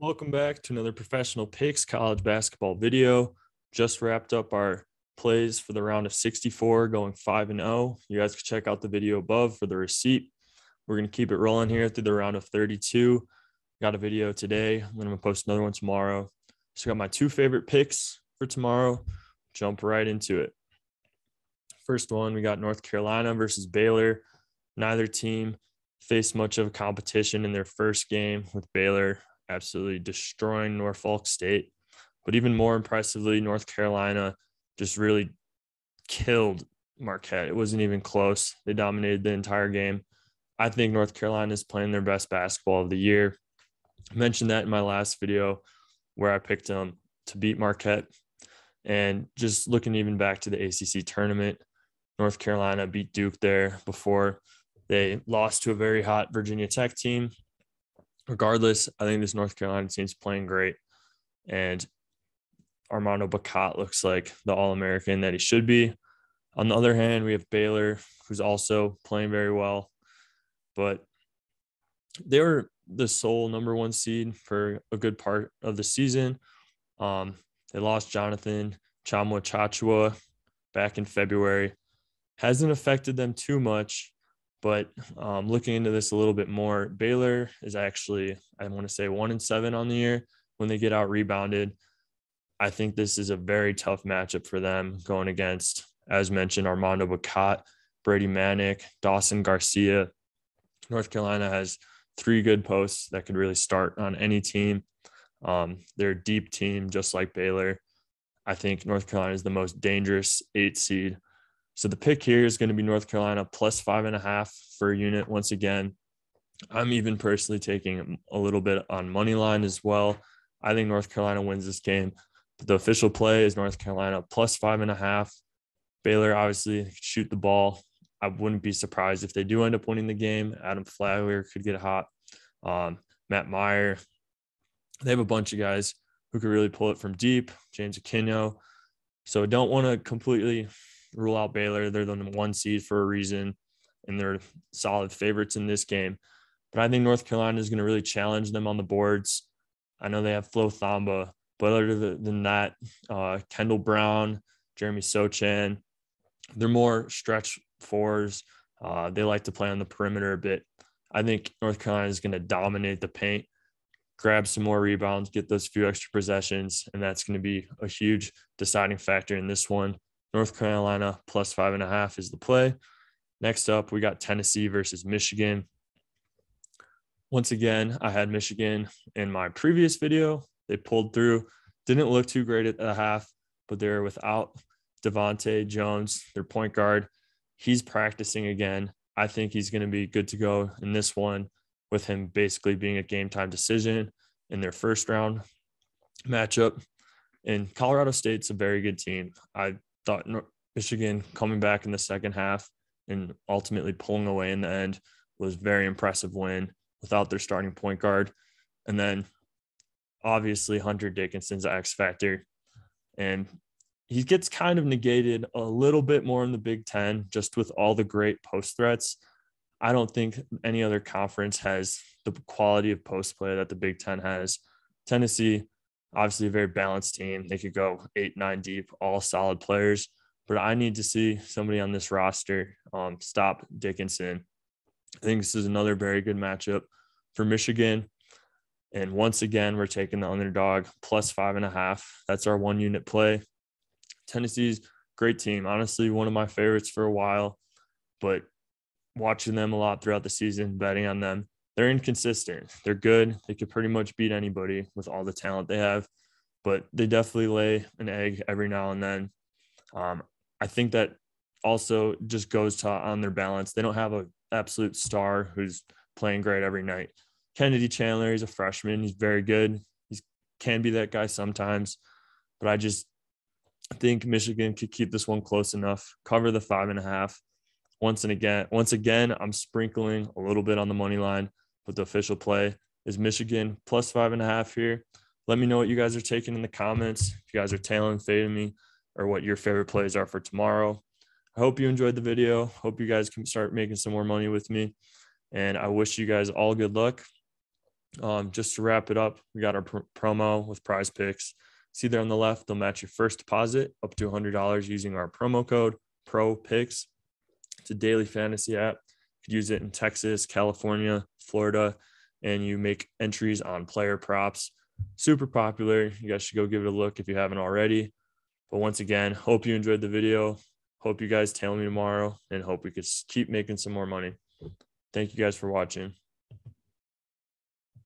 Welcome back to another Professional Picks college basketball video. Just wrapped up our plays for the round of 64, going 5-0. You guys can check out the video above for the receipt. We're going to keep it rolling here through the round of 32. Got a video today, and then I'm going to post another one tomorrow. So got my two favorite picks for tomorrow. Jump right into it. First one, we got North Carolina versus Baylor. Neither team faced much of a competition in their first game, with Baylor absolutely destroying Norfolk State. But even more impressively, North Carolina just really killed Marquette. It wasn't even close. They dominated the entire game. I think North Carolina is playing their best basketball of the year. I mentioned that in my last video where I picked them to beat Marquette. And just looking even back to the ACC tournament, North Carolina beat Duke there before they lost to a very hot Virginia Tech team. Regardless, I think this North Carolina team's playing great, and Armando Bacot looks like the All-American that he should be. On the other hand, we have Baylor, who's also playing very well, but they were the sole number one seed for a good part of the season. They lost Jonathan Chamwa Chachua back in February. Hasn't affected them too much. But looking into this a little bit more, Baylor is actually, I want to say, 1-7 on the year when they get out rebounded. I think this is a very tough matchup for them going against, as mentioned, Armando Bacot, Brady Manick, Dawson Garcia. North Carolina has three good posts that could really start on any team. They're a deep team, just like Baylor. I think North Carolina is the most dangerous 8 seed. So the pick here is going to be North Carolina plus 5.5 for a unit. Once again, I'm even personally taking a little bit on money line as well. I think North Carolina wins this game, but the official play is North Carolina plus 5.5. Baylor obviously could shoot the ball. I wouldn't be surprised if they do end up winning the game. Adam Flagler could get hot. Matt Meyer. They have a bunch of guys who could really pull it from deep. James Akinjo. So I don't want to completely rule out Baylor. They're the number one seed for a reason, and they're solid favorites in this game. But I think North Carolina is going to really challenge them on the boards. I know they have Flo Thamba, but other than that, Kendall Brown, Jeremy Sochan, they're more stretch fours. They like to play on the perimeter a bit. I think North Carolina is going to dominate the paint, grab some more rebounds, get those few extra possessions, and that's going to be a huge deciding factor in this one. North Carolina plus 5.5 is the play. Next up, we got Tennessee versus Michigan. Once again, I had Michigan in my previous video. They pulled through. Didn't look too great at the half, but they're without Devonte Jones, their point guard. He's practicing again. I think he's going to be good to go in this one, with him basically being a game-time decision in their first round matchup. And Colorado State's a very good team. I thought Michigan coming back in the second half and ultimately pulling away in the end was very impressive win without their starting point guard. And then obviously Hunter Dickinson's X factor, and he gets kind of negated a little bit more in the Big Ten, just with all the great post threats. I don't think any other conference has the quality of post play that the Big Ten has. Tennessee, obviously a very balanced team. They could go 8-9 deep, all solid players. But I need to see somebody on this roster stop Dickinson. I think this is another very good matchup for Michigan. And once again, we're taking the underdog plus 5.5. That's our one-unit play. Tennessee's great team. Honestly, one of my favorites for a while. But watching them a lot throughout the season, betting on them, they're inconsistent. They're good. They could pretty much beat anybody with all the talent they have, but they definitely lay an egg every now and then. I think that also just goes to on their balance. They don't have an absolute star who's playing great every night. Kennedy Chandler, he's a freshman. He's very good. He can be that guy sometimes, but I just think Michigan could keep this one close enough, cover the 5.5. Once again, I'm sprinkling a little bit on the money line, but the official play is Michigan plus 5.5 here. Let me know what you guys are taking in the comments, if you guys are tailing, fading me, or what your favorite plays are for tomorrow. I hope you enjoyed the video. Hope you guys can start making some more money with me. And I wish you guys all good luck. Just to wrap it up, we got our promo with Prize Picks. See there on the left, they'll match your first deposit up to $100 using our promo code PROPICS. It's a daily fantasy app. You could use it in Texas, California, Florida, and you make entries on player props. Super popular. You guys should go give it a look if you haven't already. But once again, hope you enjoyed the video. Hope you guys tail me tomorrow and hope we could keep making some more money. Thank you guys for watching.